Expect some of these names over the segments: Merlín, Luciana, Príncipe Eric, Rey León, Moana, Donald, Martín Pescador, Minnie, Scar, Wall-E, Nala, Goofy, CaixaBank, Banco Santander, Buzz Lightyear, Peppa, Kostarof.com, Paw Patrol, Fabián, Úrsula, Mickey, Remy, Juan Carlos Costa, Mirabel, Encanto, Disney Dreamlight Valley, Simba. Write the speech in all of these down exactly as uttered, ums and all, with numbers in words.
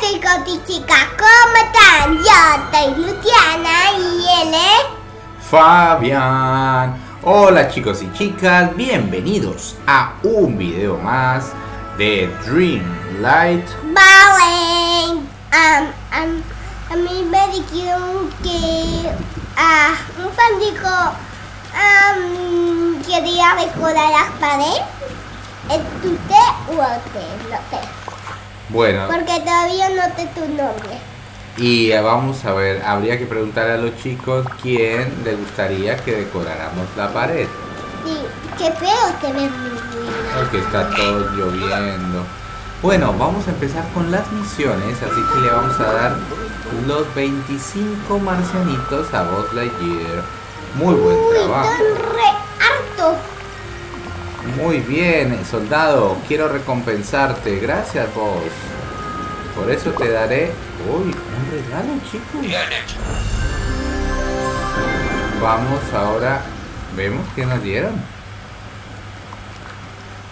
chicos y chicas, ¿cómo están? Yo soy Luciana y él es... Fabián. Hola chicos y chicas, bienvenidos a un video más de Dreamlight Valley. um, um, A mí me dijeron que uh, un fan dijo um, quería decorar las paredes. ¿Es tu té o té? No sé. Bueno. Porque todavía no sé tu nombre. Y vamos a ver, habría que preguntarle a los chicos quién les gustaría que decoráramos la pared. Sí, qué feo que me... Porque está todo lloviendo. Bueno, vamos a empezar con las misiones, así que le vamos a dar los veinticinco marcianitos a Buzz Lightyear. Muy buen Uy, trabajo. Son re hartos. Muy bien, soldado, quiero recompensarte. Gracias, Buzz. Por eso te daré... Uy, un regalo, chicos. Bien hecho. Vamos ahora... Vemos que nos dieron.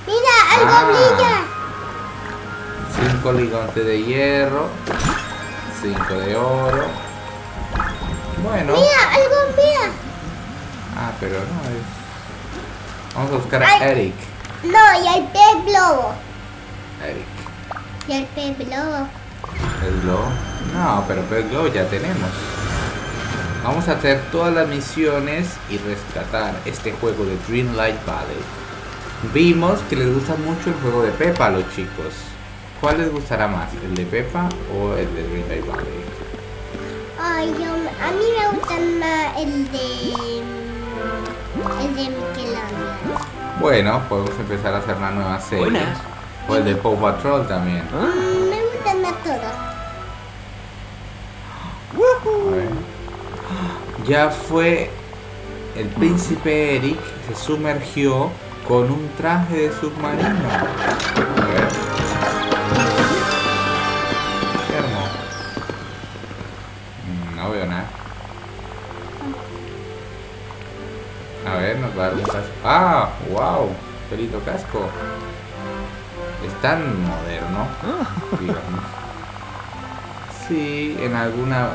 Mira, algo ah, brilla. Cinco ligantes de hierro. Cinco de oro. Bueno. Mira, algo brilla. Ah, pero no es... Vamos a buscar a al, Eric. No, y al pez globo. Eric. Y al pez globo. ¿El globo? No, pero pez globo ya tenemos. Vamos a hacer todas las misiones y rescatar este juego de Dreamlight Valley. Vimos que les gusta mucho el juego de Peppa a los chicos. ¿Cuál les gustará más? ¿El de Peppa o el de Dreamlight Valley? Ay, yo, a mí me gusta más el de... El de Michelangelo. Bueno, podemos empezar a hacer una nueva serie. Buenas. O el de Paw Patrol también. ¿Ah? Me gustan a todos. A ver. Ya fue. El príncipe Eric se sumergió con un traje de submarino. A ver. Qué hermoso. No veo nada. A ver, nos va a dar un casco. ¡Ah! ¡Wow! Pelito casco. Es tan moderno. Digamos. Sí, en alguna...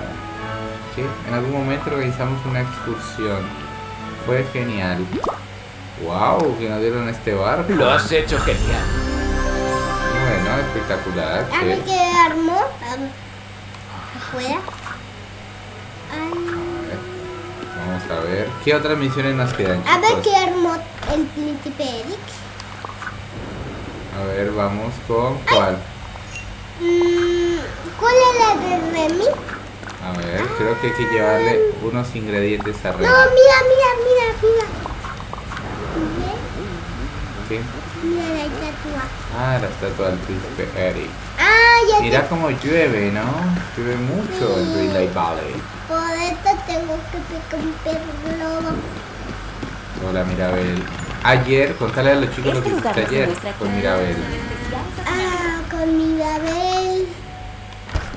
¿Qué? En algún momento organizamos una excursión. Fue genial. ¡Wow! Que nos dieron este barco. Lo has hecho genial. Bueno, espectacular. ¿A mí qué armó? ¿Afuera? Vamos a ver, ¿qué otras misiones nos quedan, chicos? A ver qué armó el príncipe Eric. A ver, vamos con... ¿Cuál? Mm, ¿Cuál es la de Remy? A ver, ah, creo que hay que llevarle unos ingredientes a Remy. No, mira, mira, mira, mira. ¿Qué? Mira la estatua. Ah, la estatua del príncipe Eric. Ah, ya. Mira te... cómo llueve, ¿no? Llueve mucho en sí. Dreamlight Valley. Por esto tengo que picar un perro lobo. Hola, Mirabel. Ayer, contale a los chicos lo que hiciste ayer con Mirabel. Ah, con Mirabel.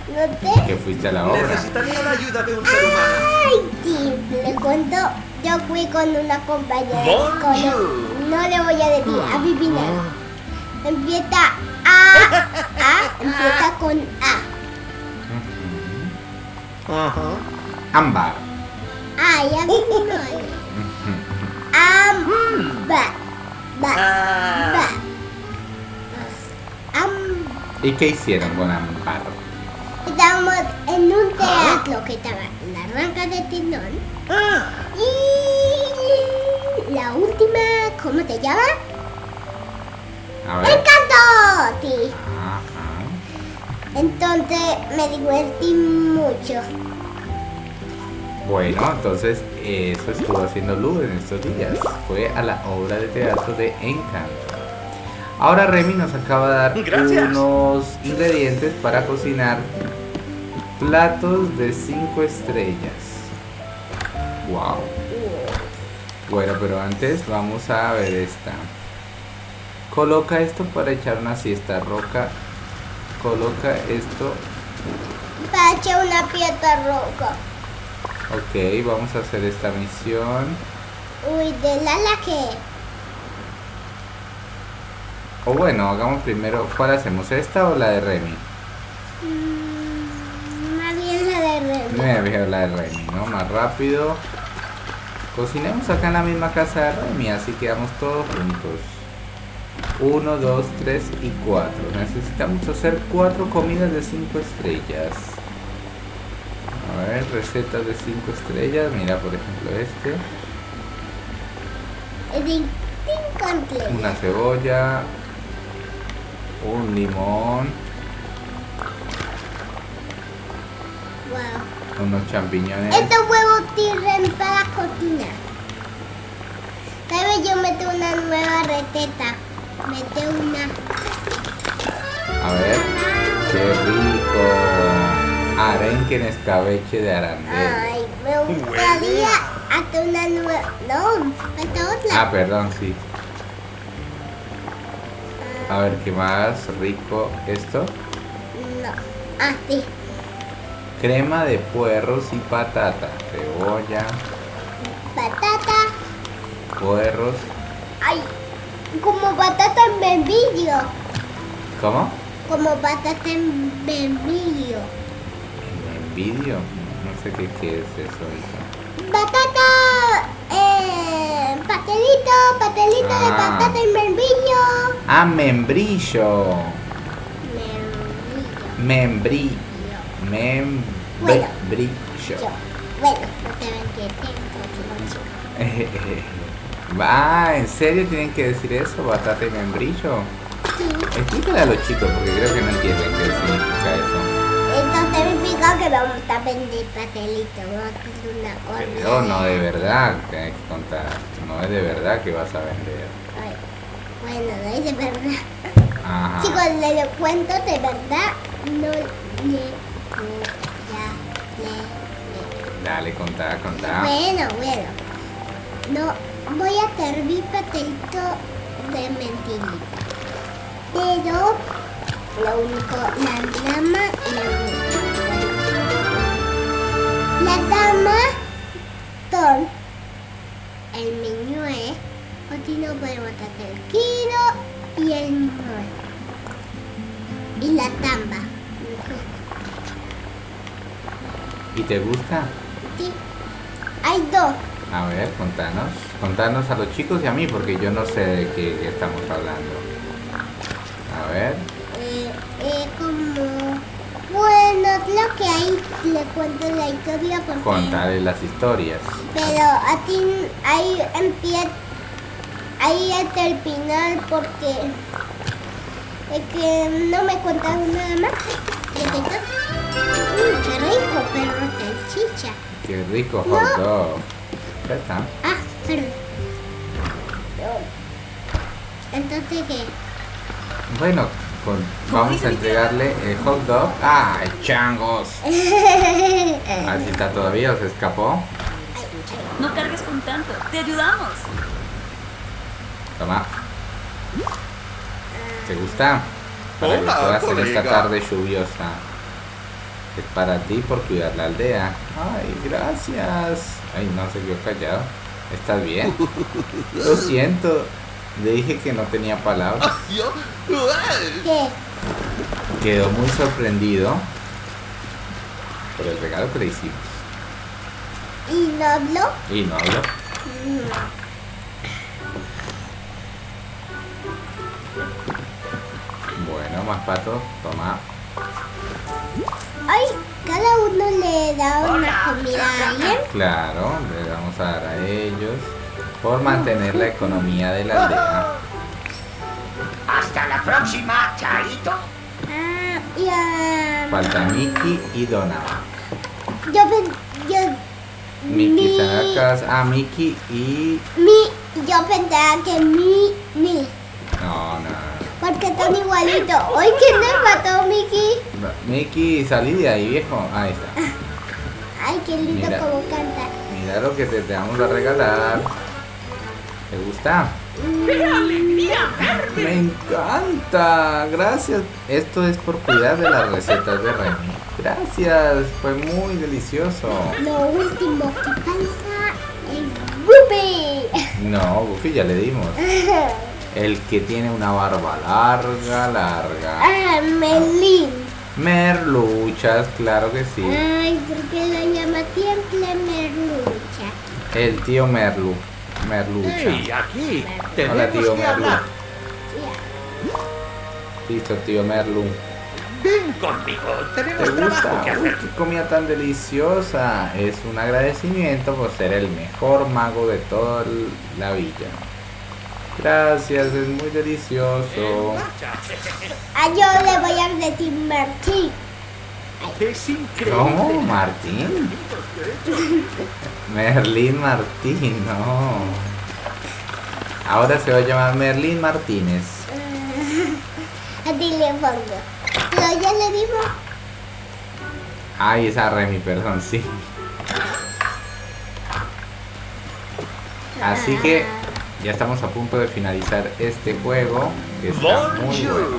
¿No te? Que fuiste a la obra. Necesitaría la ayuda de un ser humano. Ay, sí, le cuento. Yo fui con una compañera. Con... No le voy a decir, adivina. Empieza A. A. Empieza con A. Ajá. Ámbar. Ah, ya vi. Ámbar. Ámbar. ¿Y qué hicieron con ámbar? Estábamos en un teatro que estaba en la ranca de Tindón. Y la última, ¿cómo te llama? A ver. ¡Encanto! Sí. Entonces me divertí mucho. Bueno, entonces eso estuvo haciendo Lu en estos días. Fue a la obra de teatro de Encanto. Ahora Remy nos acaba de dar Gracias. unos ingredientes para cocinar platos de cinco estrellas. Wow. Bueno, pero antes vamos a ver esta. Coloca esto para echar una siesta. Roca. Coloca esto para echar una piedra roca. Ok, vamos a hacer esta misión. Uy, de Nala que... O bueno, hagamos primero, ¿cuál hacemos? ¿Esta o la de Remy? Mm. Me voy a hablar de Remy, ¿no? Más rápido. Cocinemos acá en la misma casa de Remy, así que vamos todos juntos. uno, dos, tres y cuatro. Necesitamos hacer cuatro comidas de cinco estrellas. A ver, recetas de cinco estrellas. Mira, por ejemplo, este. Una cebolla. Un limón. Wow. Unos champiñones. Estos huevos tiran para la cocina. Tal vez yo meto una nueva receta. Mete una. A ver. ¡Qué rico! Arenque en escabeche de arandel. Ay, me gustaría hasta una nueva. No, hasta otra. Ah, perdón, sí. A ver, ¿qué más rico esto? No, así. Crema de puerros y patata. Cebolla. Patata. Puerros. Ay, como patata en membrillo. ¿Cómo? Como patata en membrillo. ¿En membrillo? No sé qué, qué es eso, hija. Patata. Eh, pastelito, pastelito ah. de patata en membrillo. Ah, membrillo. Membrillo. Membrillo. Membrillo. Bueno, yo, bueno, no te ven que tengo que lo Va, ¿en serio tienen que decir eso? ¿Batata y membrillo? Sí. Explícale a los chicos porque creo que no entienden qué significa eso. Entonces significa que vamos a vender pastelito. Vamos a hacer una orden. Pero no, de verdad, tenés que contar. No es de verdad que vas a vender. Ay. Bueno, no es de verdad. Ajá. Chicos, les lo cuento de verdad. No le, le, le. Dale, contá, contá. Bueno, bueno. No, voy a servir pastelito de mentirita. Pero, lo único, la dama, la La dama, son el niño es. Continúo por el botaterquino y el mismo. Y la tamba. ¿Y te gusta? Sí. Hay dos. A ver, contanos. Contanos a los chicos y a mí, porque yo no sé de qué estamos hablando. A ver. Eh, eh, como... Bueno, lo que hay, le cuento la historia porque... Contaré las historias. Pero a ti ahí empieza... Ahí hasta el final porque es que no me contaron nada más. Mm, qué rico, pero salchicha. Qué rico hot no. dog. Ya está. Ah, perdón. Entonces qué. Bueno, con, vamos a entregarle el hot dog. ¡Ah, changos! ¿Así está todavía o se escapó? No cargues con tanto. Te ayudamos. Toma. ¿Te gusta? Para que puedas hacer esta tarde lluviosa. Es para ti por cuidar la aldea. Ay, gracias. Ay, no, se quedó callado. ¿Estás bien? Lo siento. Le dije que no tenía palabras. ¿Qué? Quedó muy sorprendido por el regalo que le hicimos. ¿Y no habló? ¿Y no habló? No. Bueno, más patos, toma. Ay, cada uno le da una comida a alguien. Claro, le vamos a dar a ellos por mantener la economía de la aldea. Hasta la próxima, Charito. Ah, y a... Falta Mickey y Donald. Yo, yo... Mickey mi... está en la casa. Ah, Mickey y... Mi... Yo pensaba que mi... mi. No, no. Porque están igualitos. Hoy quién empató, Mickey. Mickey, salí de ahí, viejo. Ahí está. Ay, qué lindo mira, como canta. Mira lo que te, te vamos a regalar. ¿Te gusta? ¡Qué alegría verte! Me encanta. Gracias. Esto es por cuidar de las recetas de Remy. Gracias. Fue muy delicioso. Lo último que pasa es Goofy. No, Goofy ya le dimos. El que tiene una barba larga, larga. Ah, Merlín. Merluchas, claro que sí. Ay, ¿por qué lo llama siempre Merlucha? El tío Merlu. Merlucha. Sí, aquí. Hola, tío que Merlu. Hablar. Listo, tío Merlu. Ven conmigo, tenemos ¿Te trabajo gusta? que hacer. Uy, qué comida tan deliciosa. Es un agradecimiento por ser el mejor mago de toda la villa. Gracias, es muy delicioso. Ah, yo le voy a decir Martín. Es increíble. ¿Cómo? ¿Martín? Merlín Martín, no. Ahora se va a llamar Merlín Martínez. A ti le pongo. ¿Pero ya le dijo? Ay, esa Remy, perdón, sí. Así que ya estamos a punto de finalizar este juego, que está muy bueno.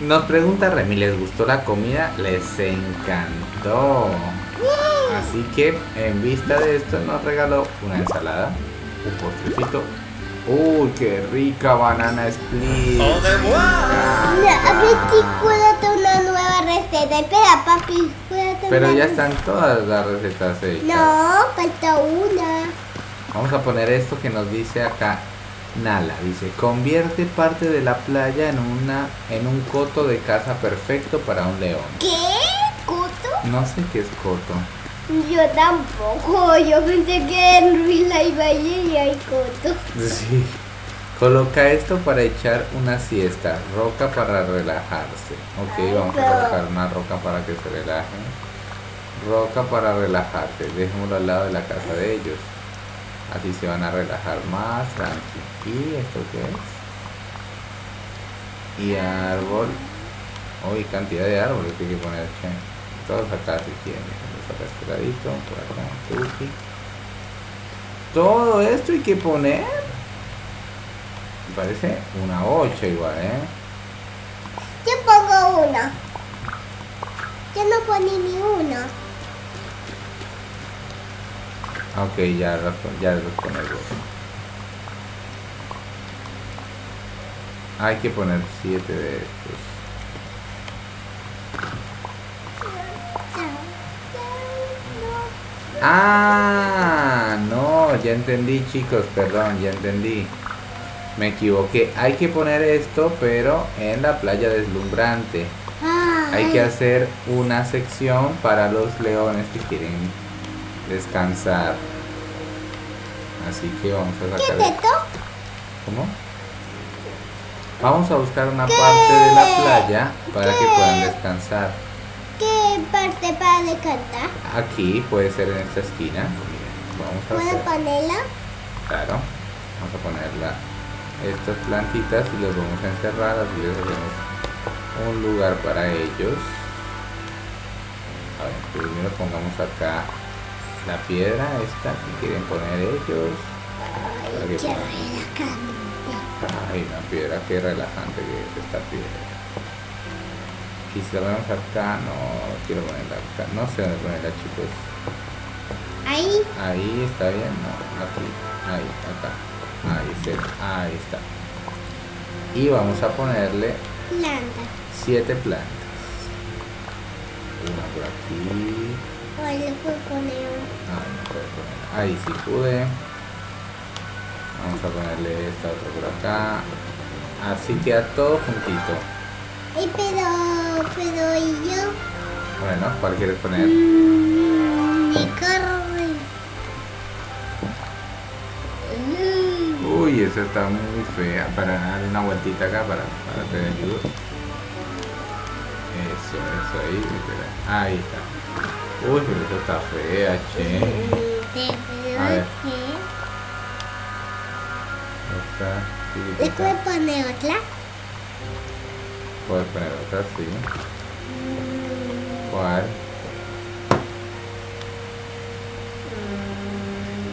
Nos pregunta Remy, ¿les gustó la comida? Les encantó. Así que en vista de esto nos regaló una ensalada, un postrecito. Uy, qué rica banana split. ¡Oh, de buena! Una nueva receta. Espera, papi, pero ya están todas las recetas hechas. No, falta una. Vamos a poner esto que nos dice acá Nala. Dice, convierte parte de la playa en una en un coto de caza perfecto para un león. ¿Qué? ¿Coto? No sé qué es coto. Yo tampoco. Yo pensé que en Dreamlight Valley y hay coto. Sí. Coloca esto para echar una siesta. Roca para relajarse. Ok, Ay, vamos pero... a colocar una roca para que se relaje. Roca para relajarse. Dejémoslo al lado de la casa de ellos. Así se van a relajar más, tranqui. ¿Y esto qué es? Y árbol. Uy, oh, cantidad de árboles que hay que poner. ¿Qué? Todos acá si quieren. Por acá un tuki. Todo esto hay que poner. Me parece una ocho igual, ¿eh? Yo pongo una. Yo no poní ni una. Ok, ya los ya los ponemos. Hay que poner siete de estos. Ah, no, ya entendí, chicos, perdón, ya entendí. Me equivoqué. Hay que poner esto, pero en la playa deslumbrante. Hay que hacer una sección para los leones que quieren descansar. Así que vamos a sacar. ¿Qué es esto? ¿Cómo? Vamos a buscar una ¿Qué? parte de la playa para ¿Qué? que puedan descansar. ¿Qué parte para descansar? Aquí, puede ser en esta esquina. Vamos a ¿Puedo hacer. ponerla? Claro. Vamos a ponerla. Estas plantitas y los vamos a encerrar. Así les hacemos un lugar para ellos. A ver, primero pongamos acá la piedra esta que quieren poner ellos. Ay, qué relajante. Ay, una piedra, qué relajante que es esta piedra. Y si la ponemos acá, no quiero ponerla acá. No sé dónde ponerla, chicos. Ahí. Ahí está bien, no, aquí. Ahí, acá. Ahí está. Ahí está. Y vamos a ponerle plantas. Siete plantas. Una por aquí. Ay, le puedo poner. Ah, no puedo poner. Ahí sí pude. Vamos a ponerle esta otra por acá. Así queda todo juntito. Ay, pero, pero y yo. Bueno, ¿cuál quieres poner? Mm, mi carro. Uy, esa está muy fea. Para dar una vueltita acá para, para que te ayude. Eso, eso ahí. Espera. Ahí está. Uy, pero esto está fea, che. A ver. ¿Le puedo poner otra? Puedes poner otra, sí. ¿Cuál?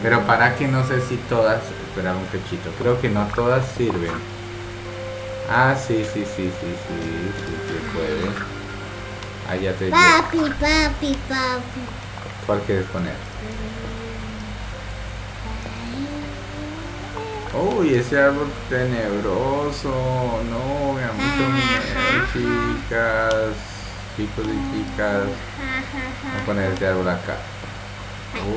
Pero para que no sé si todas. Espera un pechito. Creo que no todas sirven. Ah, sí, sí, sí, sí, sí, sí, se puede. Ah, ya te papi, llevo. papi, papi. ¿Cuál quieres poner? Uy, ese árbol tenebroso. No, vean mucho miedo, chicas. Chicos y chicas. Voy a poner este árbol acá.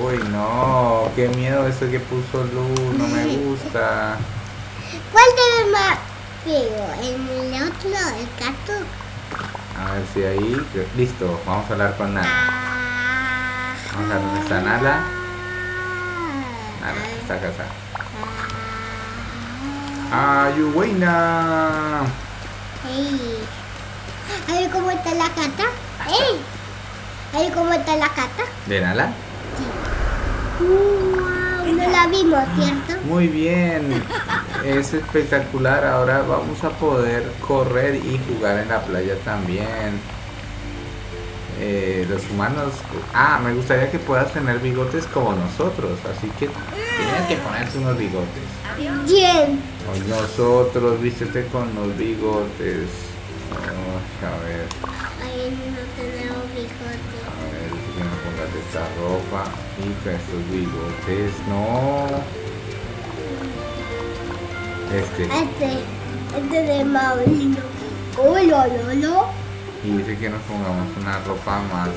Uy, no, qué miedo esto que puso Luz, no me gusta. ¿Cuál te ves más feo? ¿El otro, el gato? A ver si ahí, listo, vamos a hablar con Nala. Vamos a ver dónde está Nala. Nala, está acá, está. ¡Ayuhuayna! Hey. A ver cómo está la cata. Hey. A ver cómo está la cata. ¿De Nala? Sí. Wow, no la vimos, ¿cierto? Muy bien. Es espectacular. Ahora vamos a poder correr y jugar en la playa también. Eh, los humanos... Ah, me gustaría que puedas tener bigotes como nosotros. Así que tienes que ponerte unos bigotes. Bien. Con nosotros, vístete con los bigotes. Vamos a ver. Ay, no tenemos bigotes. A ver, si que me pongas esta ropa y con estos bigotes. No. Este. Este. Este de Maurino. Oh, lo, lo, lo. Y dice que nos pongamos una ropa más.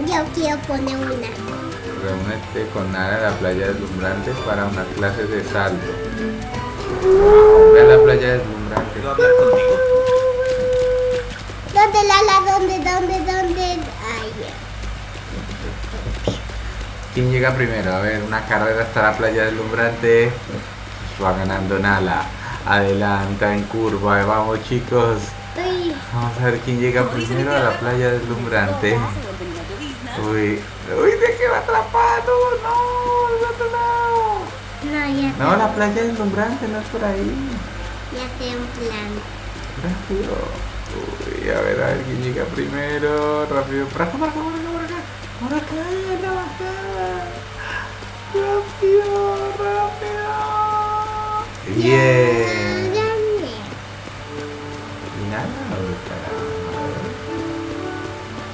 A ver. Yo quiero poner una. Reúnete con Nala en la playa deslumbrante para una clase de salto. Wow, ve a la playa deslumbrante. ¿Puedo hablar contigo? ¿Dónde, Nala? ¿Dónde, dónde, dónde? Ay, yeah. ¿Quién llega primero? A ver, una carrera hasta la playa deslumbrante. Va ganando Nala. Adelanta en curva. Vamos, chicos. Vamos a ver quién llega primero a la playa deslumbrante. Uy, uy, de que va atrapado, no, del otro lado. No, ya. No, la playa deslumbrante no es por ahí. Ya sé un plan. Rápido. Uy, a ver, a ver quién llega primero. Rápido. Por acá, por acá, por acá, por acá. Por acá, por acá. Rápido, rápido. Bien. Yeah. Y nada,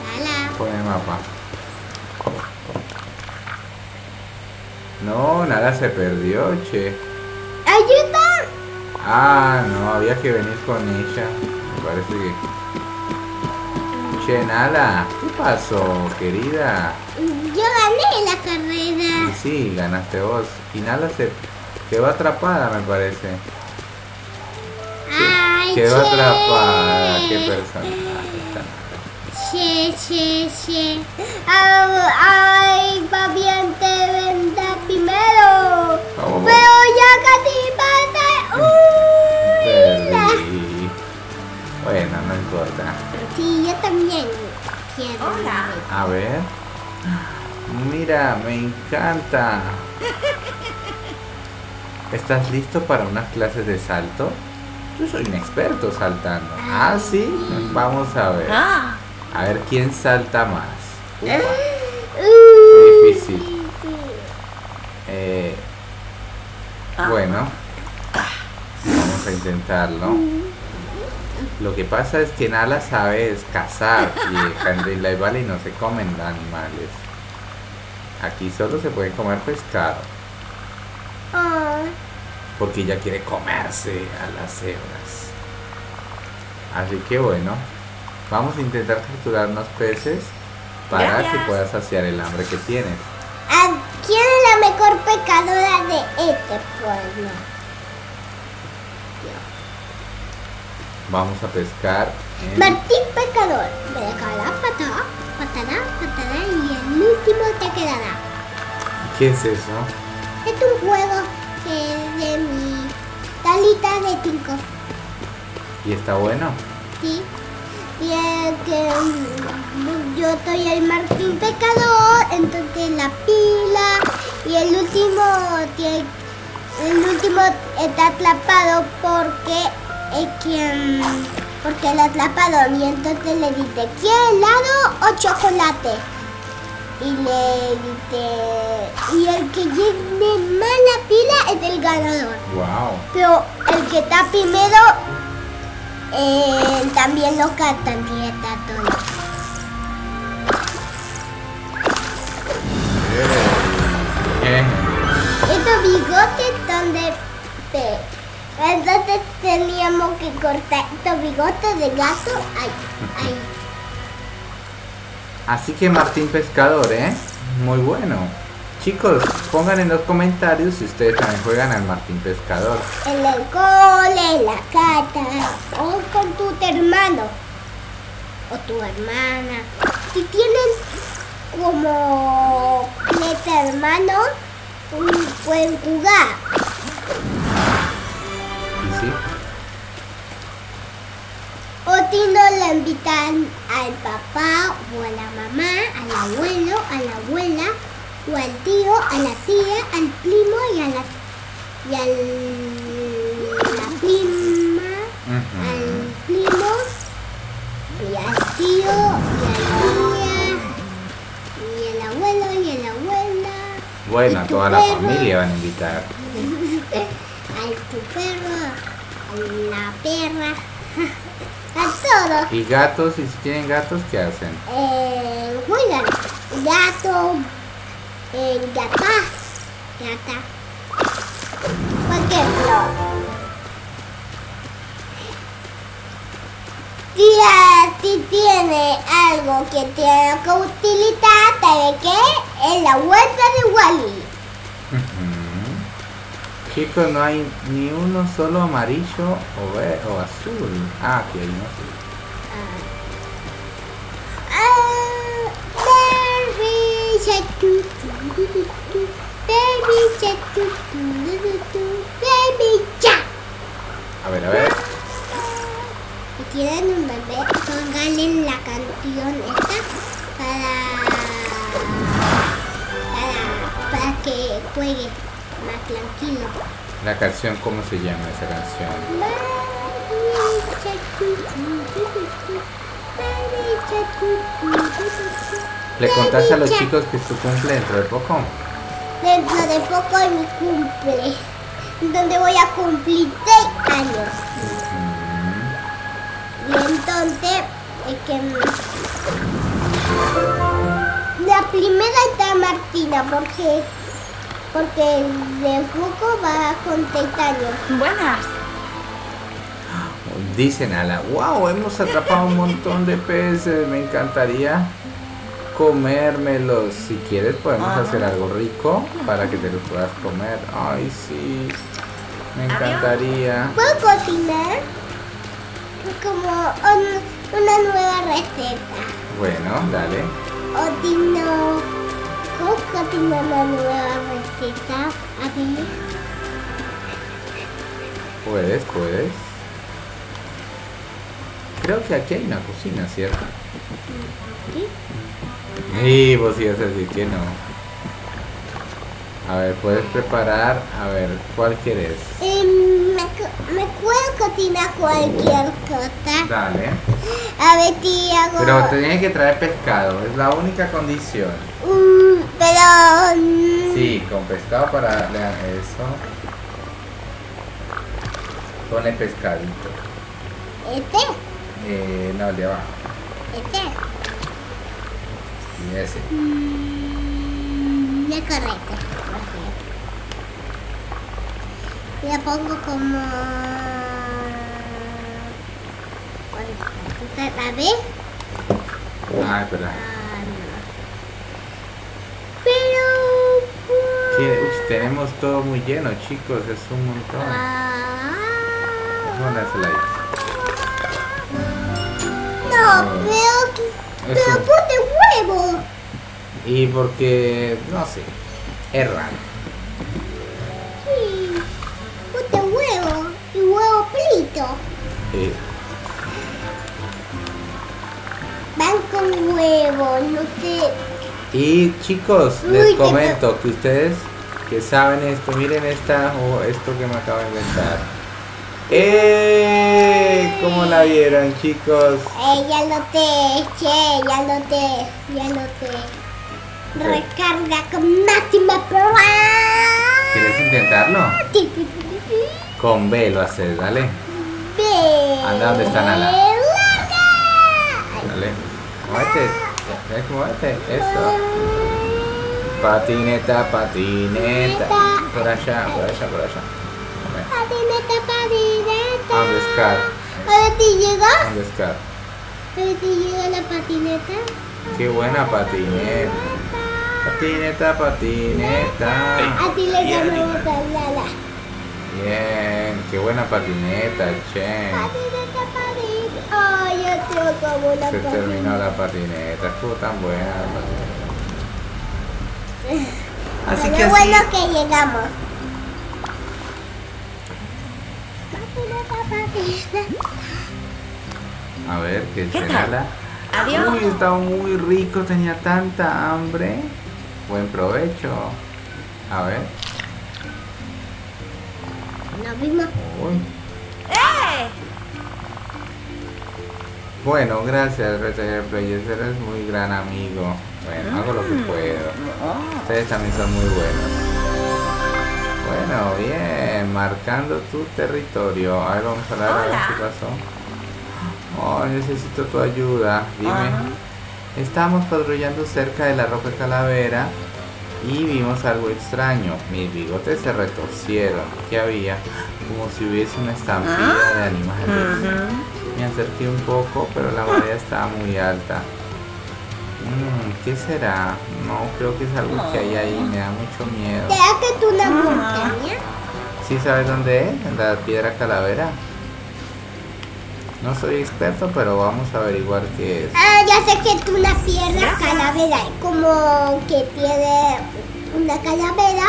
Nala. Pon el mapa. No, Nala se perdió, che. ¡Ayuda! Ah, no, había que venir con ella. Me parece que... Che, Nala, ¿qué pasó, querida? Yo gané la carrera. Y sí, ganaste vos. Y Nala se quedó atrapada, me parece. Ay, quedó che. atrapada, qué persona. Che, che, che. Ay, Fabián, te vendrá primero. Oh. Pero ya casi pasa. Uy. Bueno, no importa. Sí, yo también quiero. Hola. A ver. Mira, me encanta. ¿Estás listo para unas clases de salto? Yo soy un experto saltando. Ah, sí. Vamos a ver. Ah. A ver quién salta más. Upa. Muy difícil. Eh, bueno, vamos a intentarlo. Lo que pasa es que Nala sabe es cazar y en Dreamlight Valley no se comen animales. Aquí solo se puede comer pescado. Porque ella quiere comerse a las cebras. Así que bueno. Vamos a intentar capturar unos peces para Gracias. que puedas saciar el hambre que tienes. ¿Quién es la mejor pescadora de este pueblo? Vamos a pescar. En... Martín Pescador. Me dejará patada, patada, patada y el último te quedará. ¿Qué es eso? Es un juego que es de mi talita de cinco. ¿Y está bueno? Sí. Y es que yo soy el Martín Pescador, entonces la pila y el último tiene, el último está atrapado porque es quien porque lo atraparon y entonces le dice ¿quieres helado o chocolate? Y le dice y el que lleve más la pila es el ganador. Wow. Pero el que está primero Eh, también lo cantan dieta todo. Bien. Bien. tanto bigote donde te... Entonces teníamos que cortar estos bigotes de gato ahí, ahí. Así que Martín Pescador, ¿eh? Muy bueno. Chicos, pongan en los comentarios si ustedes también juegan al Martín Pescador. En el cole, en la casa, o con tu hermano, o tu hermana. Si tienes como neta hermano, pueden jugar. ¿Y sí? O si no, le invitan al papá o a la mamá, al abuelo, a la abuela, o al tío, a la tía, al primo y a la, y al, la prima, uh-huh. al primo, y al tío, y a la tía, y al abuelo, y a la abuela. Bueno, a toda la familia van a invitar. Al tu perro, a la perra, a todos. ¿Y gatos? ¿Y si tienen gatos, qué hacen? Eh, juegan. Gato. Eh, gata, gata, por ejemplo, si tiene algo que tiene que utilidad, ¿sabe qué? Es la vuelta de Wall-E. Uh-huh. Chicos, no hay ni uno solo amarillo o, verde, o azul. Ah, aquí hay uno azul. Baby Jack, Baby Jack. A ver, a ver. Si quieren un bebé, pónganle la canción esta para, para, para que juegue más tranquilo. La canción, ¿cómo se llama esa canción? Baby Jack. ¿Le contaste a los chicos que es tu cumple dentro de poco? Dentro de poco es mi cumple, donde voy a cumplir seis años. Uh-huh. Y entonces, es que... La primera está Martina, porque... Porque de poco va con seis años. Buenas. Dicen a la... ¡Wow! Hemos atrapado un montón de peces, me encantaría comérmelos. Si quieres podemos hacer algo rico para que te los puedas comer. Ay, sí, me encantaría. ¿Puedo cocinar? Como un, una nueva receta. Bueno, dale. O si no, ¿puedo cocinar una nueva receta? A ver. Puedes, puedes. Creo que aquí hay una cocina, ¿cierto? ¿Sí? Sí, vos ibas a decir que no. A ver, puedes preparar. A ver, ¿cuál quieres? Eh, me, me puedo cocinar cualquier cosa. Dale. A ver, si hago... Pero te tienes que traer pescado, es la única condición. Um, pero... Um... Sí, con pescado para... Vean eso. Pone pescadito. ¿Este? Eh, no, le va. ¿Este? Y ese. Mm, es correcto. Le pongo como... ¿A ver? Ah, espera. Ah, no. Pero... Uf, tenemos todo muy lleno, chicos. Es un montón. Ah, no, veo que... Eso. Pero ponte huevo. Y porque, no sé, es raro. Sí, ponte huevo y huevo frito. Sí. Van con huevo, no sé. Y chicos, Uy, les comento que... que ustedes que saben esto, miren esta o oh, esto que me acabo de inventar. ¡Eh! ¿Cómo la vieron, chicos? Eh, ya lo te eché, ya lo te, ya lo te. Recarga con máxima prueba. ¿Quieres intentarlo? Con B lo haces, dale. B. Anda donde está Nala. Dale. Muévete. Muévete. Eso. Patineta, patineta. Por allá, por allá, por allá. Patineta, patineta. ¿Dónde Scar? ¿Ahora te llegó? ¿Dónde Scar? ¿Ahora te llegó la patineta? Qué buena patineta. Patineta, patineta. A ti le ganó la Lala. Bien, qué buena patineta, che. Patineta, patineta. Oh, yo tengo como la patineta. Se terminó la patineta. Estuvo tan buena la patineta. Así que bueno que llegamos. A ver, que cenala. Adiós. Uy, estaba muy rico, tenía tanta hambre. Buen provecho. A ver. Nos vimos. ¡Eh! Bueno, gracias, Retail Players. Eres muy gran amigo. Bueno, hago lo que puedo. Ustedes también son muy buenos. Bueno, bien. Marcando tu territorio. A ver, vamos a hablar a ver qué pasó. Oh, necesito tu ayuda. Dime. Uh-huh. Estábamos patrullando cerca de la Roca Calavera y vimos algo extraño. Mis bigotes se retorcieron. ¿Qué había? Como si hubiese una estampida uh-huh. de animales. Uh-huh. Me acerqué un poco, pero la marea estaba muy alta. Mm, ¿qué será? No, creo que es algo que hay ahí, me da mucho miedo. ¿Será que tú la montaña? ¿Sí sabes dónde es? En la Piedra Calavera. No soy experto, pero vamos a averiguar qué es. Ah, ya sé que es una piedra calavera. Como que tiene una calavera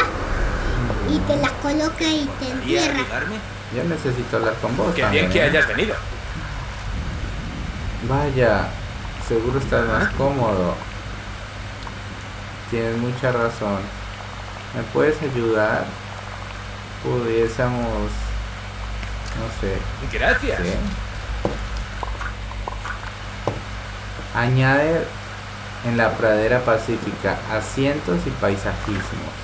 mm. y te la coloca y te entierra. Yo necesito hablar con vos. Qué también, bien que ¿eh? hayas venido. Vaya. Seguro estás más cómodo. Tienes mucha razón. ¿Me puedes ayudar? Pudiésemos... No sé. Gracias. ¿Sí? Añadir en la pradera pacífica asientos y paisajismos.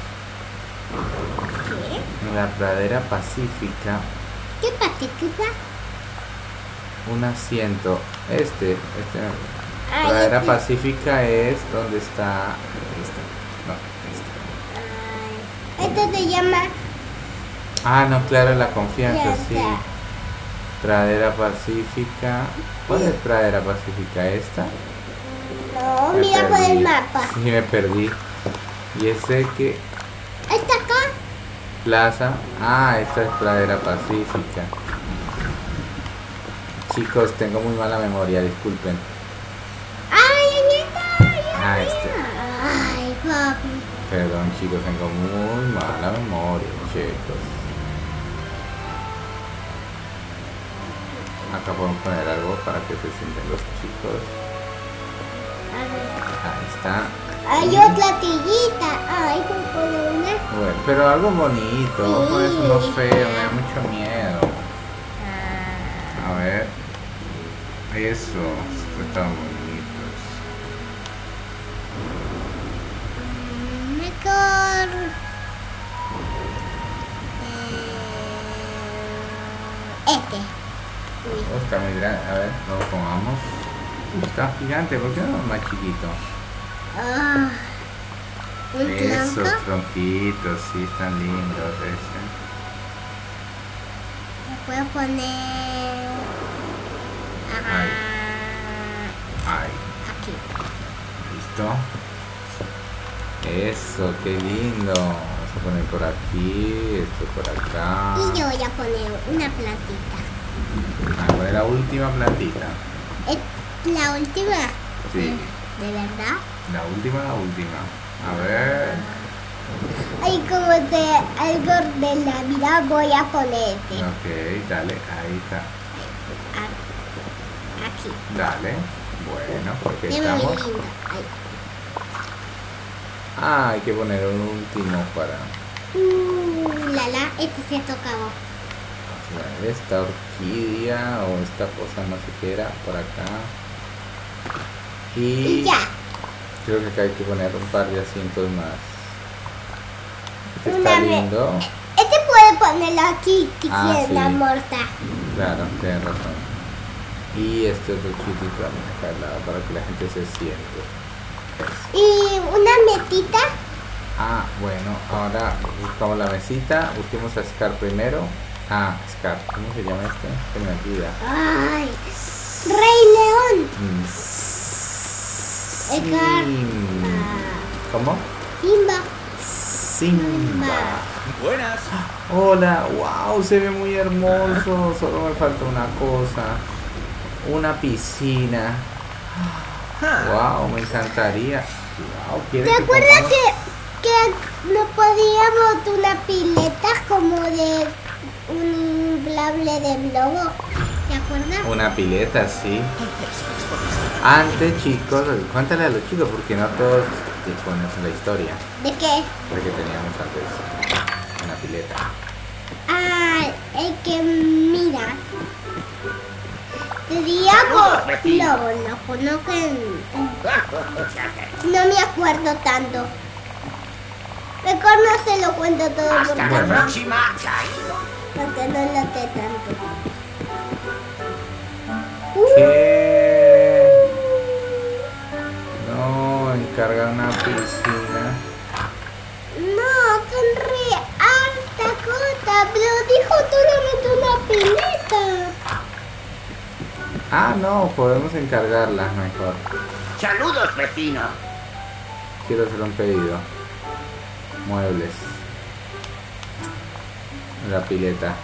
¿Qué? En la pradera pacífica. ¿Qué pacífica? Un asiento. Este. Este... La pradera pacífica es donde está esta. No, esta. Esto se llama. Ah, no, claro, la confianza, sí. Pradera pacífica. ¿Cuál es pradera pacífica? ¿Esta? No, mira por el mapa. Sí, me perdí. Y ese que. ¿Esta acá? Plaza. Ah, esta es pradera pacífica. Chicos, tengo muy mala memoria, disculpen. Ah, este. Ay, papi. Perdón, chicos, tengo muy mala memoria, chicos. Acá podemos poner algo para que se sienten los chicos. Ahí está. Hay otra tillita. Ay, ¿puedo poner una? Bueno, pero algo bonito. No pones uno feo, me da mucho miedo. A ver. Eso. Está bonito. Este. Oh, está muy grande. A ver, lo pongamos. Está gigante, ¿por qué no es más chiquito? Ah, esos tronquitos, sí, están lindos. Ese. ¿Me puedo poner? Ajá. Ahí. Ahí. Aquí. Listo. Eso, qué lindo. Vamos a poner por aquí, esto por acá. Y yo voy a poner una plantita. Ah, ¿cuál es la última plantita? ¿La última? Sí. ¿De verdad? La última, la última. A ver. Ay, como de algo de Navidad voy a ponerte. Ok, dale, ahí está. Aquí. Dale. Bueno, porque estamos... Muy lindo. Ahí. Ah, hay que poner un último para... Uh, la la, este se tocaba. Bueno, esta orquídea o esta cosa no sé qué era, por acá. Y... y ya. Creo que acá hay que poner un par de asientos más. Este Una está lindo. Este puede ponerlo aquí, si ah, quieres, sí. La morta. Claro, tienes razón. Y este otro chiquitito acá al lado para que la gente se siente. Eso. Y una metita Ah, bueno, ahora buscamos la mesita. Busquemos a Scar primero. Ah, Scar, ¿cómo se llama este? Se me olvida. ¡Ay! ¡Rey León! Mm. Scar. Mm. ¿Cómo? Simba. Simba. Simba. Buenas. Hola, wow, se ve muy hermoso. Solo me falta una cosa. Una piscina. Wow, me encantaría. Wow, ¿te acuerdas que, que no podíamos una pileta como de un inflable de globo? ¿Te acuerdas? Una pileta, sí. Antes, chicos, cuéntale a los chicos porque no todos conocen la historia. ¿De qué? Porque teníamos antes una pileta. Ah, es que mira. Diablo, no, no, no me acuerdo tanto. Mejor no se lo cuento todo porque no, porque no lo sé tanto. ¿Qué? No, encargar una piscina. No, son re alta cosa, pero dijo tú una pileta. Ah, no, podemos encargarlas mejor. Saludos, vecino. Quiero hacer un pedido. Muebles. La pileta.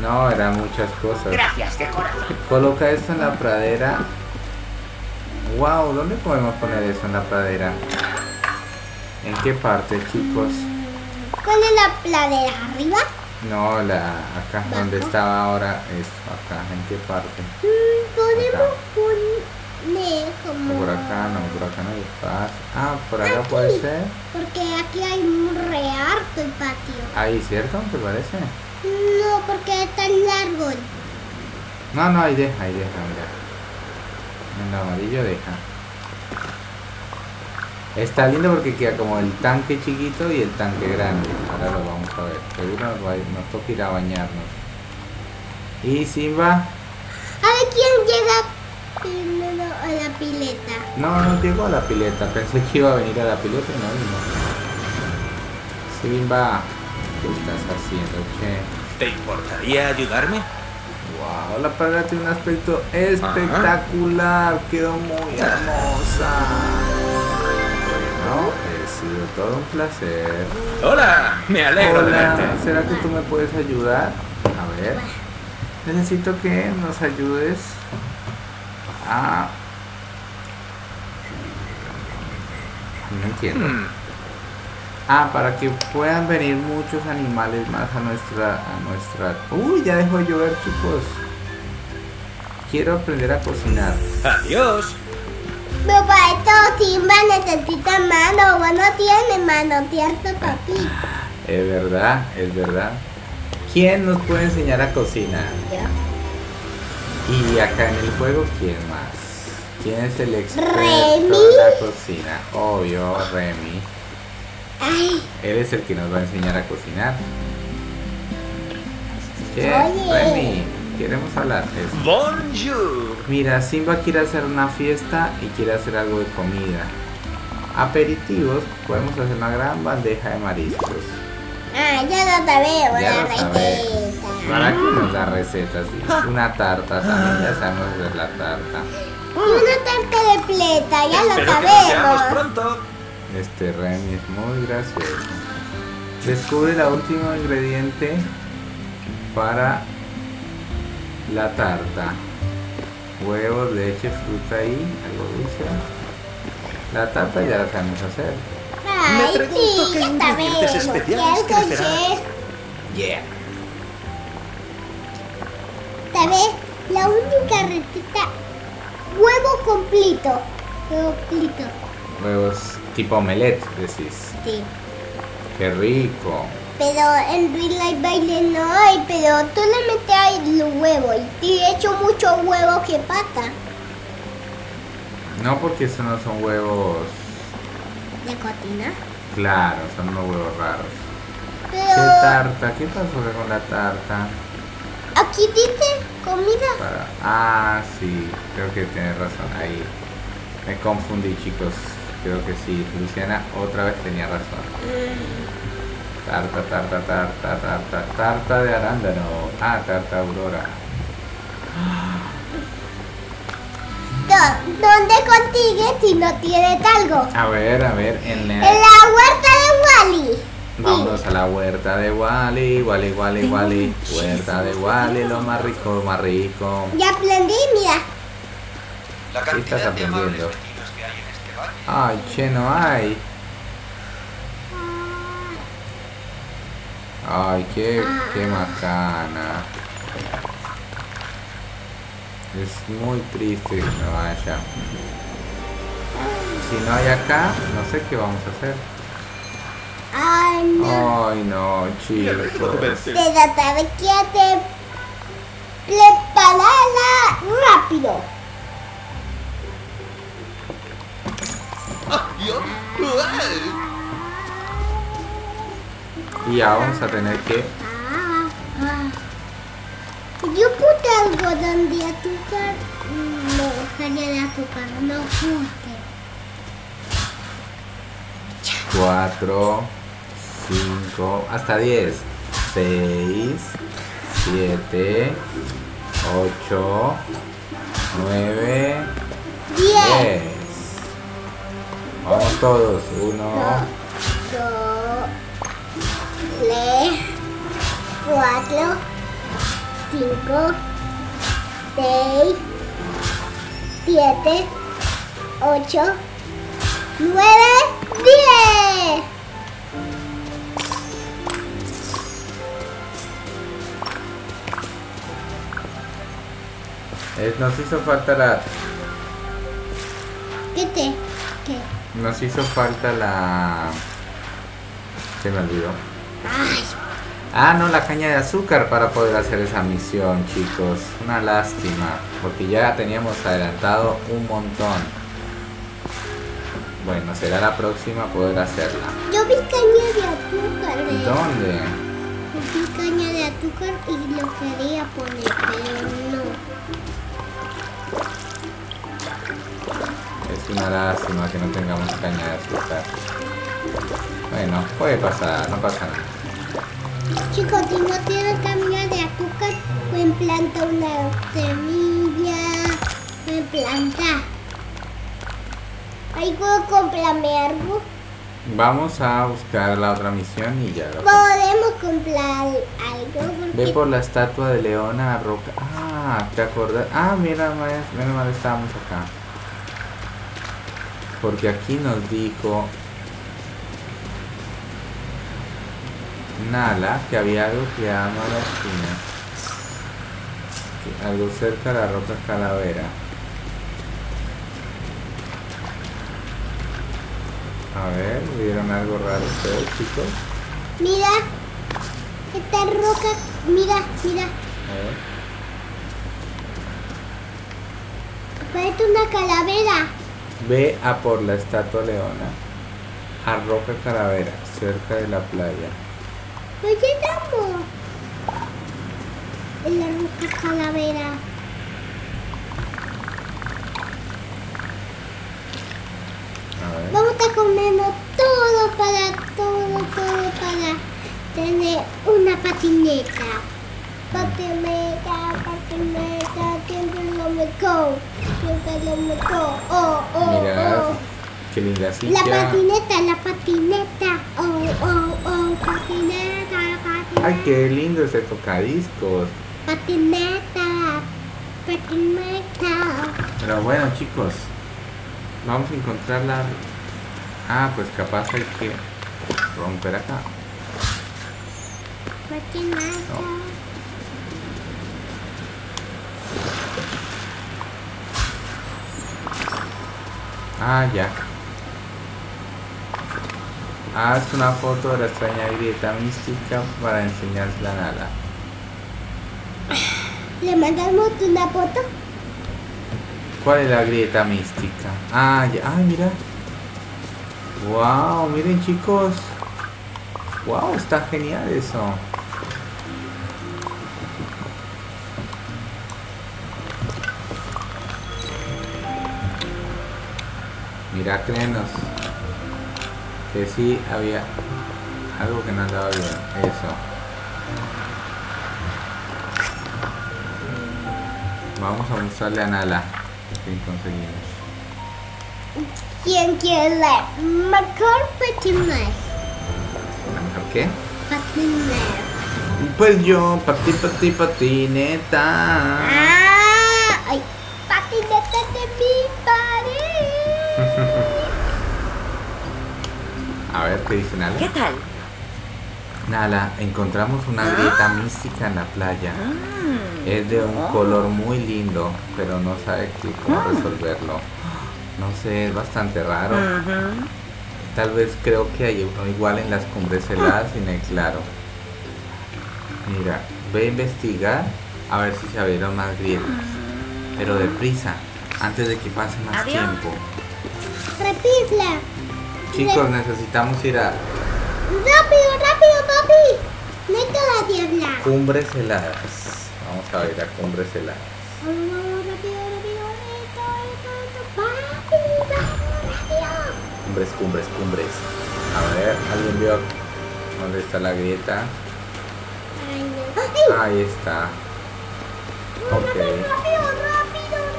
No, eran muchas cosas. Gracias, de corazón. Coloca eso en la pradera. Wow, ¿dónde podemos poner eso en la pradera? ¿En qué parte, chicos? ¿Cuál es la pradera? ¿Arriba? No, la acá, ¿bajo? Donde estaba ahora esto, acá, ¿en qué parte? Podemos acá. Poner como... Por acá no, por acá no hay espacio. Ah, por acá aquí. Puede ser. Porque aquí hay un re harto el patio. Ahí, ¿cierto? ¿Te parece? No, porque está el árbol. No, no, ahí deja, ahí deja, mira. En lo amarillo deja. Está lindo porque queda como el tanque chiquito y el tanque grande. Ahora lo vamos a ver. Seguro nos toca ir a bañarnos. ¿Y Simba? A ver quién llega primero a la pileta. No, no llegó a la pileta. Pensé que iba a venir a la pileta y no vino. Simba, ¿qué estás haciendo? ¿Qué? ¿Te importaría ayudarme? Wow, la paga tiene un aspecto espectacular. Ajá. Quedó muy hermosa. No, ha sido todo un placer. Hola, me alegro. Hola, de verte. ¿Será que tú me puedes ayudar? A ver, necesito que nos ayudes a... No entiendo. Hmm. Ah, para que puedan venir muchos animales más a nuestra... a nuestra... Uy, ya dejó de llover, chicos. Quiero aprender a cocinar. Adiós. Pero para esto Simba necesita mano, bueno tiene mano, ¿cierto, papi? Es verdad, es verdad. ¿Quién nos puede enseñar a cocinar? Yo. Y acá en el juego, ¿quién más? ¿Quién es el experto en la cocina? Obvio, Remy. Ay. Él es el que nos va a enseñar a cocinar. ¿Qué? Remy. Queremos hablar de eso. Bonjour. Mira, Simba quiere hacer una fiesta y quiere hacer algo de comida. Aperitivos, podemos hacer una gran bandeja de mariscos. Ah, ya no te veo, ya la receta. ¿Para qué nos da recetas? Sí. Una tarta también, ya sabemos hacer la tarta. Una tarta de pleta, ya lo sabemos. Pronto. Este Remy es muy gracioso. Descubre el último ingrediente para... la tarta. Huevos, leche, fruta y algo dulce. La tarta ya la sabemos hacer. Ay, me pregunto sí, qué ingredientes especiales crecerán. Yeah. Tal vez la única receta. Huevo completo. Huevo completo. Huevos tipo omelette, decís. Sí. Qué rico. Pero en Dreamlight Valley no hay, pero solamente hay los huevos. Y he hecho muchos huevos que pata. No, porque esos no son huevos... ¿de cocina? Claro, son unos huevos raros. Pero... ¿qué tarta? ¿Qué pasó con la tarta? Aquí dice comida. Para... ah, sí, creo que tienes razón ahí. Me confundí, chicos. Creo que sí. Luciana otra vez tenía razón. Tarta, tarta, tarta, tarta, tarta de arándano. Ah, tarta aurora. ¿Dónde consigues si no tienes algo? A ver, a ver, en la... En la huerta de Wall-E. Vámonos sí. a la huerta de Wall-E, Wall-E, Wall-E, Wall-E. Huerta de Wall-E, lo más rico, lo más rico. Ya aprendí, mira. La cantidad ¿Estás aprendiendo? de vecinos que hay en este valle. Ay, che, no hay. Ay, qué, qué macana. Es muy triste que no haya. Si no hay acá, no sé qué vamos a hacer. Ay, no. Ay, no, chicos. Pero sabes que hacer. Prepararla rápido. Y ya vamos a tener que. Yo puse algo donde azúcar, no, salía de azúcar, no puse. cuatro, cinco, hasta diez. seis, siete, ocho, nueve, diez. Vamos todos. uno, dos, tres, cuatro. cinco, seis, siete, ocho, nueve, diez. Nos hizo falta la... ¿Qué te? ¿Qué? Nos hizo falta la... Se me olvidó. Ay. Ah, no, la caña de azúcar para poder hacer esa misión, chicos. Una lástima, porque ya teníamos adelantado un montón. Bueno, será la próxima poder hacerla. Yo vi caña de azúcar. ¿eh? ¿Dónde? Yo vi caña de azúcar y lo quería poner, pero no. Es una lástima que no tengamos caña de azúcar. Bueno, puede pasar, no pasa nada. Chicos, si no tienes caña de azúcar, pueden plantar una semilla, pueden plantar. Ahí puedo comprarme algo. Vamos a buscar la otra misión y ya lo podemos comprar algo. Porque... Ve por la estatua de Leona Roca. Ah, ¿te acordás? Ah, mira, menos mal estábamos acá. Porque aquí nos dijo... Nala, que había algo que ama la esquina, algo cerca de la roca calavera. A ver, ¿vieron algo raro ustedes, chicos? Mira, esta roca, mira, mira. Parece una calavera. Ve a por la estatua leona, a roca calavera, cerca de la playa. No llegamos en la roca calavera. Vamos a comernos todo para todo, todo para tener una patineta. Patineta, patineta, siempre lo mejor, siempre lo mejor. Oh, oh, Mirad, oh. Qué linda silla. La patineta, la patineta. Oh, oh, oh, patineta. Ay, qué lindo ese tocadiscos. Patineta, patineta. Pero bueno, chicos, vamos a encontrarla. Ah, pues capaz hay que romper acá. Patineta. No. Ah, ya. Haz una foto de la extraña grieta mística para enseñársela a Nala. ¿Le mandamos una foto? ¿Cuál es la grieta mística? Ah, ya, ah, mira. Wow, miren, chicos. Wow, está genial eso. mira, créenos que sí había algo que no andaba bien. Eso. Vamos a mostrarle a Nala si conseguimos. ¿Quién quiere la mejor patinera? ¿La mejor qué? Patinera. Pues yo, pati, pati, patineta. Ah, ay, patineta de mi pared. A ver, ¿qué dice Nala? ¿Qué tal? Nala, encontramos una grieta ¿Ah? mística en la playa. Mm. Es de un oh. color muy lindo, pero no sabe cómo mm. resolverlo. No sé, es bastante raro. Uh-huh. Tal vez creo que hay uno igual en las cumbres heladas y en el claro. Mira, voy a investigar a ver si se abrieron más grietas. Pero deprisa, antes de que pase más Adiós. tiempo. ¡Repísla! Chicos, Re necesitamos ir a... ¡Rápido, rápido, papi! ¡Neto la tierra! Cumbres heladas. Vamos a ir a cumbres heladas. Oh, rápido, rápido, neto, neto, papi, papi, rápido. Cumbres, cumbres, cumbres. A ver, ¿alguien vio dónde está la grieta? Ahí está. Rápido, okay. rápido, rápido,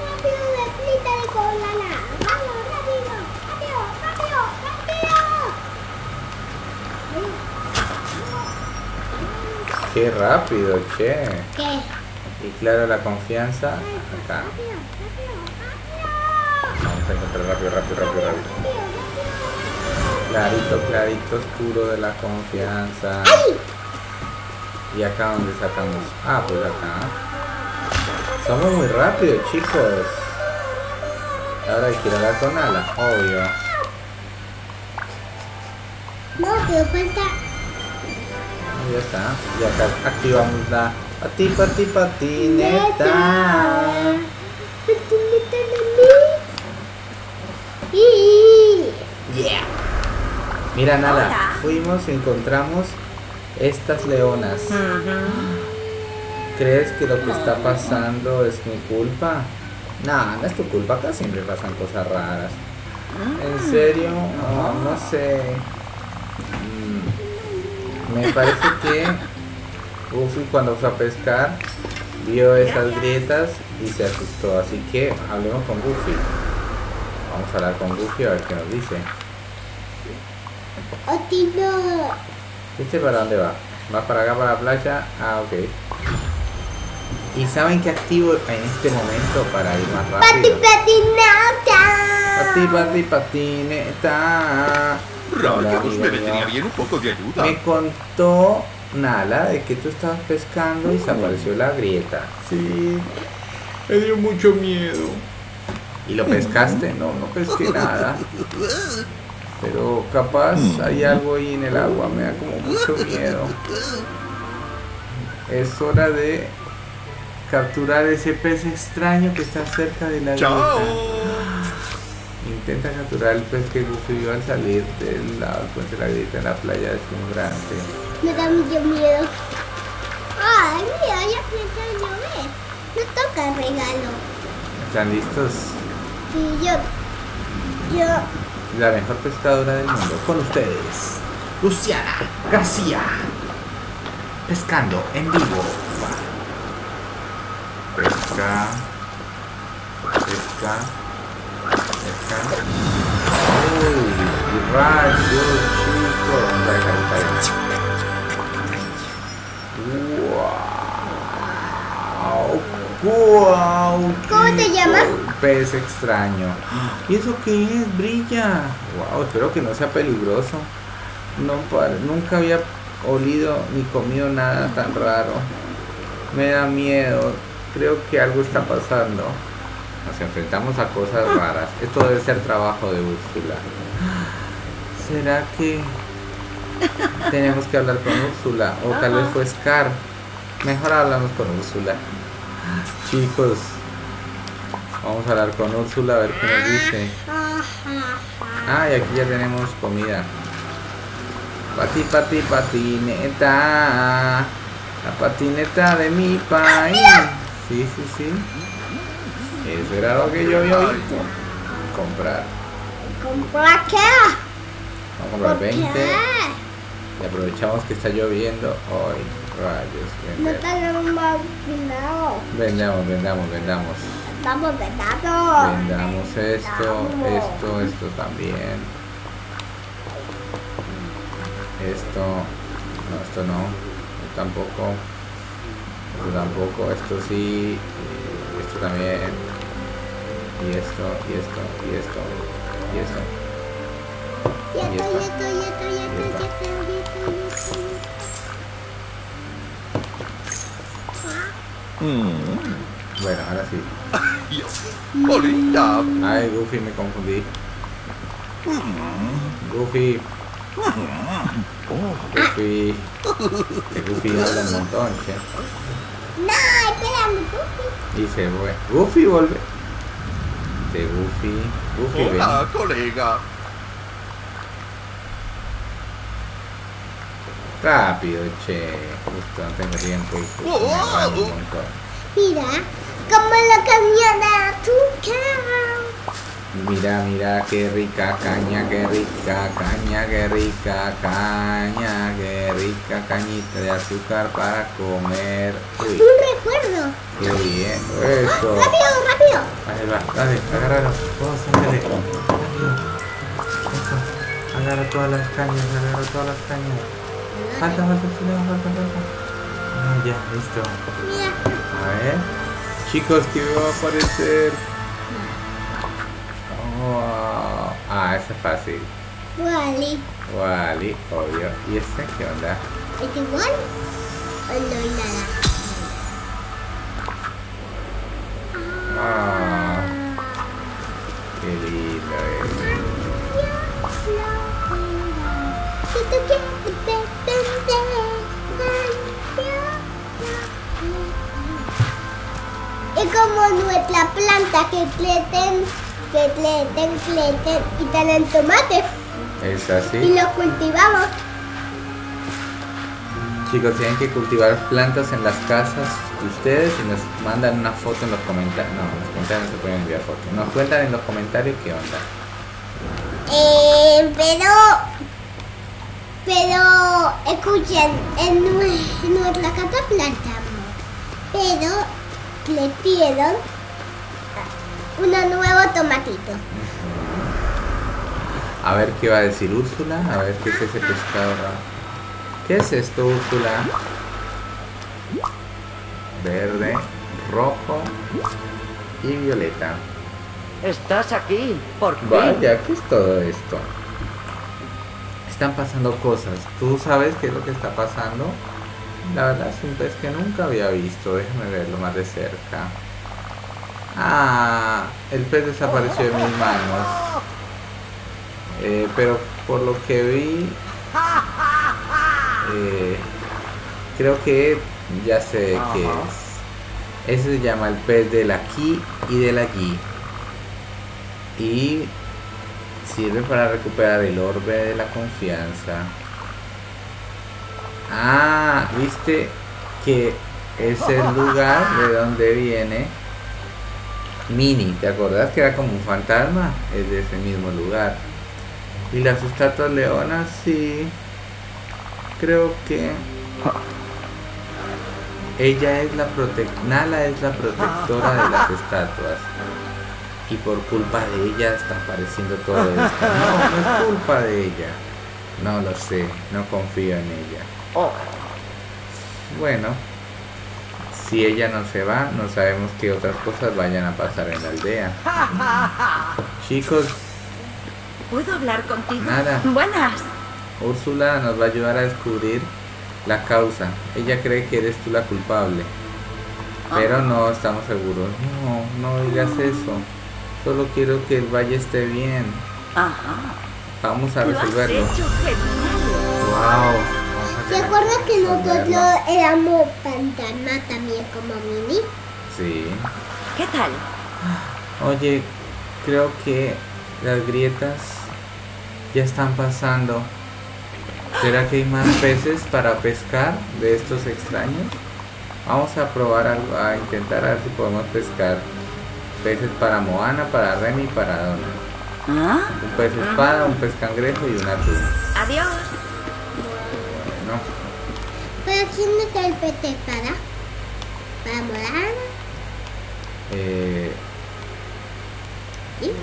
rápido, deprisa de con la lana. Vamos, rápido, rápido, rápido, rápido. Qué rápido, che. ¿Qué? Y claro, la confianza. Acá. Rápido, rápido, rápido. Vamos a encontrar rápido, rápido, rápido, rápido. Clarito, clarito, oscuro de la confianza. ¡Ay! ¿Y acá dónde sacamos? Ah, pues acá. Somos muy rápidos, chicos. Ahora hay que ir a la tonala, obvio. No, pero falta. Ya está. Y acá activamos la pati, pati, patineta. Yeah. Mira, nada. Fuimos y encontramos estas leonas. Uh-huh. ¿Crees que lo que está pasando es mi culpa? No, no es tu culpa, acá siempre pasan cosas raras. ¿En serio? No, no sé. Me parece que Goofy, cuando fue a pescar, vio esas grietas y se asustó. Así que hablemos con Goofy. Vamos a hablar con Goofy a ver qué nos dice. ¿Este para dónde va? Va para acá, para la playa. Ah, ok. ¿Y saben qué activo en este momento para ir más rápido? ¡Pati, patineta! ¡Pati, pati, patineta! Rayos, me venía bien un poco de ayuda. Me contó Nala de que tú estabas pescando y se apareció la grieta. Sí, me dio mucho miedo. ¿Y lo pescaste? No, no pesqué nada. Pero capaz hay algo ahí en el agua, me da como mucho miedo. Es hora de capturar ese pez extraño que está cerca de la grieta. Intenta capturar el pez que Goofy al salir del lado de la grieta en la playa deslumbrante. Me da mucho miedo. Ay, mira, ya pienso llover. No toca regalo. ¿Están listos? Sí, yo... yo... la mejor pescadora del mundo, con ustedes, Luciana García, pescando en vivo. Pesca, pesca, pesca. ¡Uy! ¡Rayos, chicos! ¡Wow! ¡Wow! ¿Cómo te llamas? Pez extraño. ¿Y eso qué es? Brilla. Wow, espero que no sea peligroso. No, nunca había olido ni comido nada tan raro. Me da miedo. Creo que algo está pasando. Nos enfrentamos a cosas raras. Esto debe ser trabajo de Úrsula. ¿Será que tenemos que hablar con Úrsula? O tal vez fue Scar. Mejor hablamos con Úrsula. Chicos, vamos a hablar con Úrsula a ver qué nos dice. Ah, y aquí ya tenemos comida. Pati, pati, patineta. La patineta de mi país. Sí, sí, sí. Eso era lo que yo había visto. Comprar. comprar qué? Vamos a comprar veinte. Qué? Y aprovechamos que está lloviendo hoy. Rayos. No tenemos dinero. Vendamos, vendamos, vendamos. Estamos vendados. Vendamos esto, esto, esto también. Esto. No, esto no. Esto tampoco. Esto tampoco. Esto sí. Esto también. Y esto, y esto, y esto, y esto. Y esto, y esto, y esto, y esto, y esto, y esto, y bueno, ahora sí. Ay, Goofy, me confundí. Goofy. Goofy. Goofy habla un montón, ¿sí? No, espérame, Goofy. Y se fue. Goofy vuelve. Goofy, Goofy, hola, ven. Colega. Rápido, che. Justo no tengo tiempo. Y oh, me oh. Mira, como la caña de azúcar. Mira, mira, qué rica caña, qué rica caña, qué rica caña, qué rica cañita de azúcar para comer. Uy. Un recuerdo. Qué bien, eso. Ah, rápido, rápido. Ahí va, dale, agárralo. Vos, ándale. Eso. Agarra todas las cañas, agarra todas las cañas. Falta, falta, falta, falta, falta. Ah, ya, listo. Mira. A ver. Chicos, ¿qué me va a aparecer? Oh. Ah, ese es fácil. Wall-E. Wall-E, obvio. ¿Y este qué onda? ¿Este igual? ¿O no hay nada? Ah, qué lindo es. Es como nuestra planta que crecen, que crecen, crecen y tienen tomates. Es así. Y los cultivamos. Chicos, tienen que cultivar plantas en las casas de ustedes y nos mandan una foto en los comentarios. No, en los comentarios no se pueden enviar fotos. Nos cuentan en los comentarios qué onda. Eh, pero... Pero... Escuchen, en, en nuestra casa plantamos. Pero... crecieron unos nuevos tomatitos. A ver qué va a decir Úrsula. A ver qué es ese pescado raro. ¿Qué es esto, Úrsula? Verde, rojo y violeta. Estás aquí, ¿por qué? Vaya, ¿qué es todo esto? Están pasando cosas. ¿Tú sabes qué es lo que está pasando? La verdad es un pez que nunca había visto. Déjame verlo más de cerca. Ah, el pez desapareció de mis manos. Eh, pero por lo que vi... Eh, creo que ya sé qué es. Ese se llama el pez del aquí y del allí. Y sirve para recuperar el orbe de la confianza. Ah, viste que es el lugar de donde viene Minnie. ¿Te acordás que era como un fantasma? Es de ese mismo lugar. Y las estatuas leonas, sí. Creo que ella es la prote... Nala es la protectora de las estatuas. Y por culpa de ella está apareciendo todo esto. No, no es culpa de ella. No lo sé, no confío en ella. Bueno, si ella no se va, no sabemos qué otras cosas vayan a pasar en la aldea. Chicos, ¿puedo hablar contigo? Nada. Buenas. Úrsula nos va a ayudar a descubrir la causa. Ella cree que eres tú la culpable. Pero no estamos seguros. No, no digas eso. Solo quiero que el valle esté bien. Ajá. Vamos a resolverlo. Wow. ¿Te acuerdas que nosotros éramos fantasmas también como Minnie? Sí. ¿Qué tal? Oye, creo que las grietas ya están pasando. ¿Será que hay más peces para pescar de estos extraños? Vamos a probar algo, a intentar a ver si podemos pescar peces para Moana, para Remy y para Donald. ¿Ah? Un pez espada, un pez cangrejo y un atún. Adiós. Bueno. ¿Pero quién está el pez espada? ¿Para Moana? Eh... ¿Sí?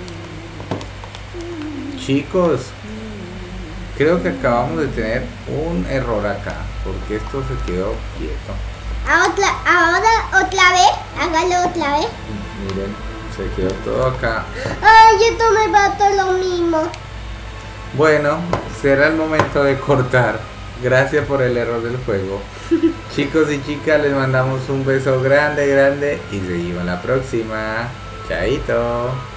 Chicos, creo que acabamos de tener un error acá, porque esto se quedó quieto. Otra, ahora otra vez, hágalo otra vez. Miren, se quedó todo acá. Ay, esto me va todo lo mismo. Bueno, será el momento de cortar. Gracias por el error del juego. Chicos y chicas, les mandamos un beso grande, grande y seguimos la próxima. Chaito.